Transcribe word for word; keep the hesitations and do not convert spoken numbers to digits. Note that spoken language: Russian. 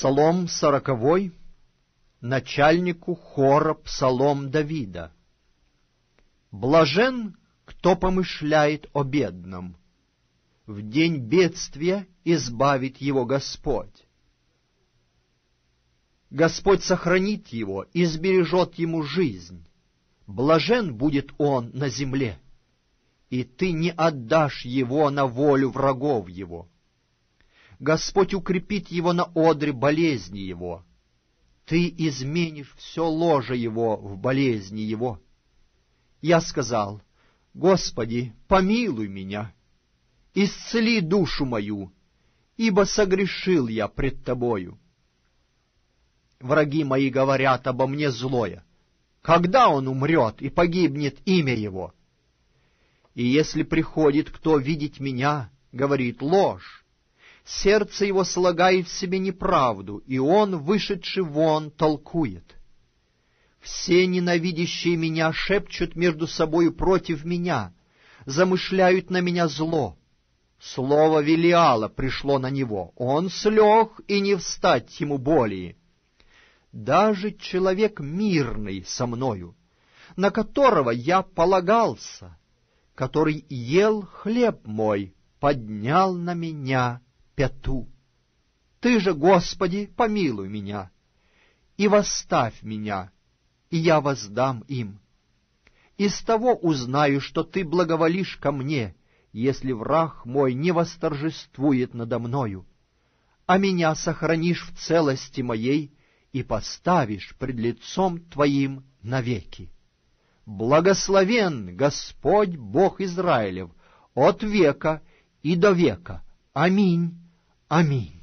Псалом сороковой, начальнику хора псалом Давида. Блажен, кто помышляет о бедном. В день бедствия избавит его Господь. Господь сохранит его и сбережет ему жизнь. Блажен будет он на земле, и ты не отдашь его на волю врагов его. Господь укрепит его на одре болезни его. Ты изменишь все ложе его в болезни его. Я сказал: Господи, помилуй меня, исцели душу мою, ибо согрешил я пред Тобою. Враги мои говорят обо мне злое, когда он умрет и погибнет имя его. И если приходит кто видеть меня, говорит ложь. Сердце его слагает в себе неправду, и он, вышедший вон, толкует. Все ненавидящие меня шепчут между собою против меня, замышляют на меня зло. Слово Велиала пришло на него, он слег, и не встать ему более. Даже человек мирный со мною, на которого я полагался, который ел хлеб мой, поднял на меня пяту. Ты же, Господи, помилуй меня, и восставь меня, и я воздам им. Из того узнаю, что Ты благоволишь ко мне, если враг мой не восторжествует надо мною, а меня сохранишь в целости моей и поставишь пред лицом Твоим навеки. Благословен Господь Бог Израилев от века и до века. Аминь. Аминь.